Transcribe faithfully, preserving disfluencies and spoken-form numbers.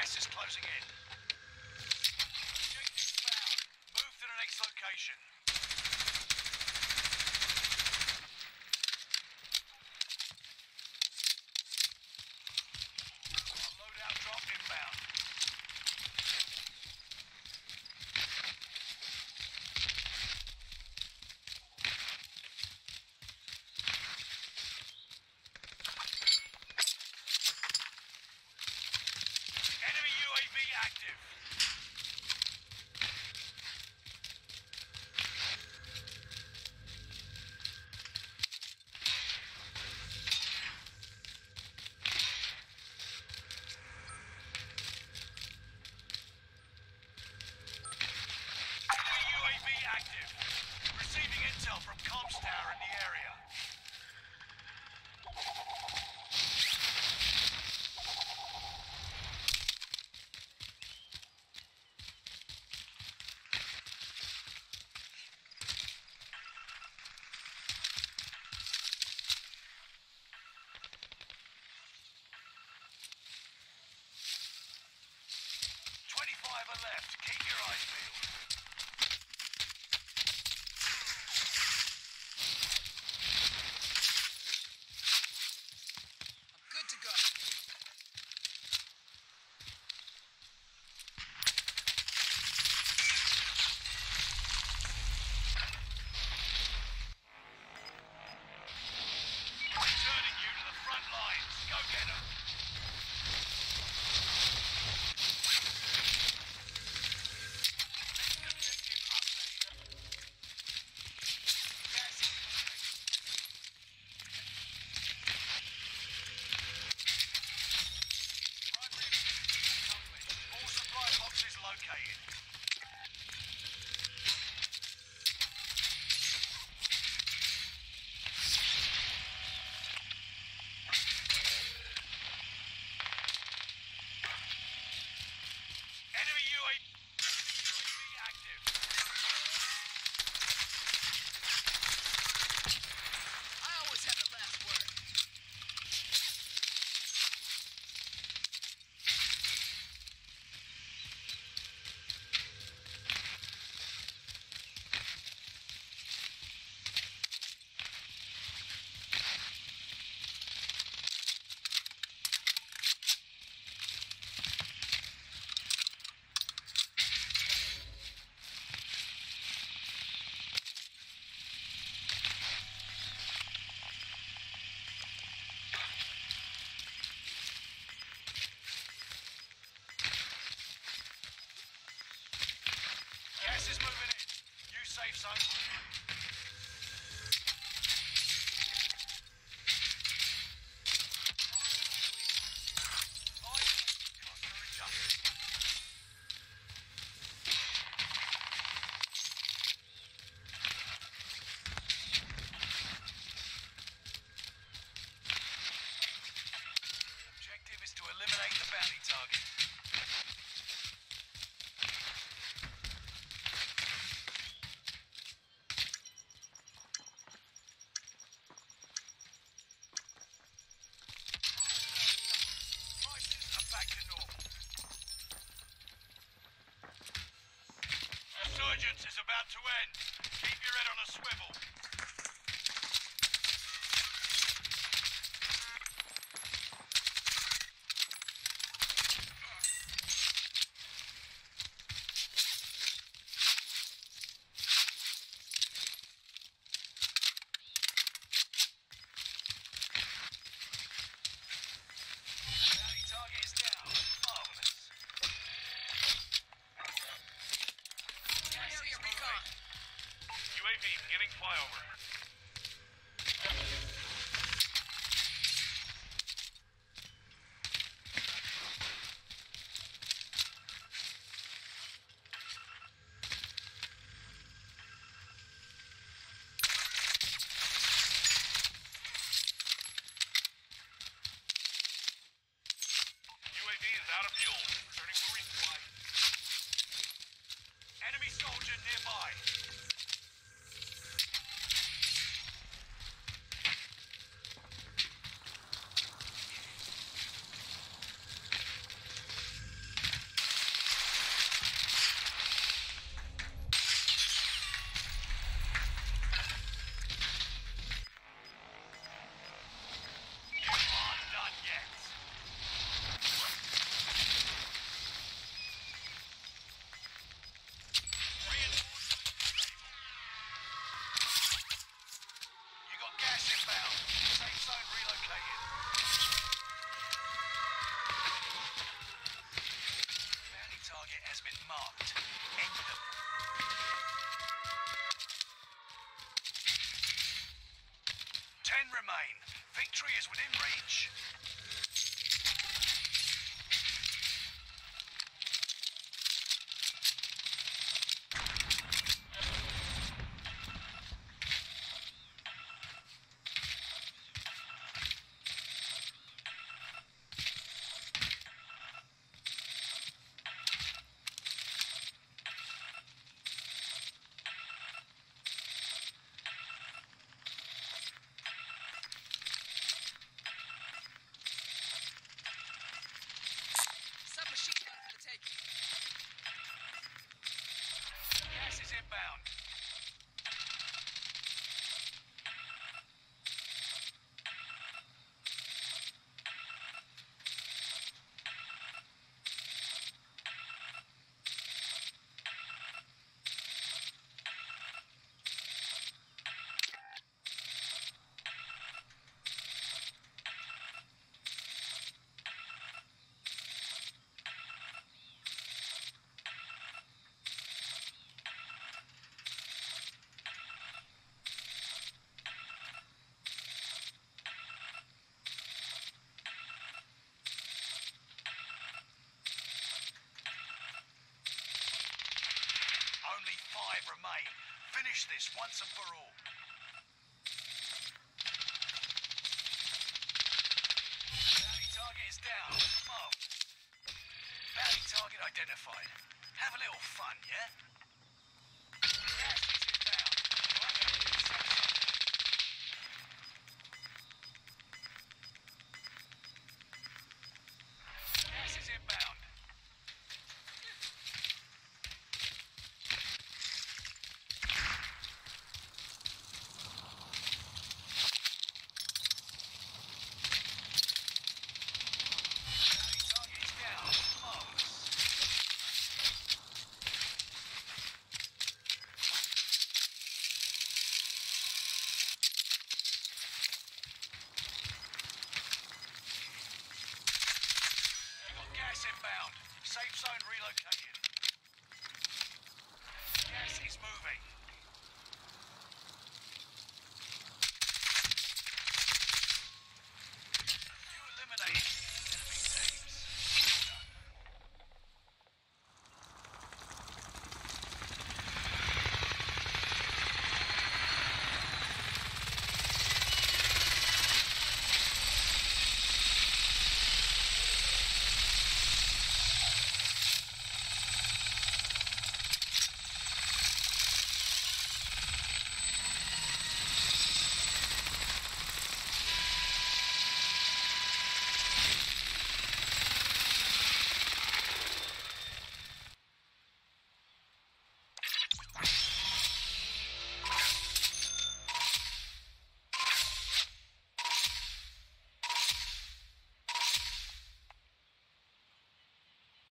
Gas is closing in. Objective found. Move to the next location. A loadout drop inbound. Left, keep your eyes peeled. I'm good to go. Returning you to the front lines. Go get them. Safe zone. Surgeons is about to end. Keep your head on a swivel. Getting fire. is within range. Remain. Finish this once and for all. Bounty target is down. Mark. Bounty target identified. Have a little fun, yeah? Inbound. Safe zone relocated. Gas is moving.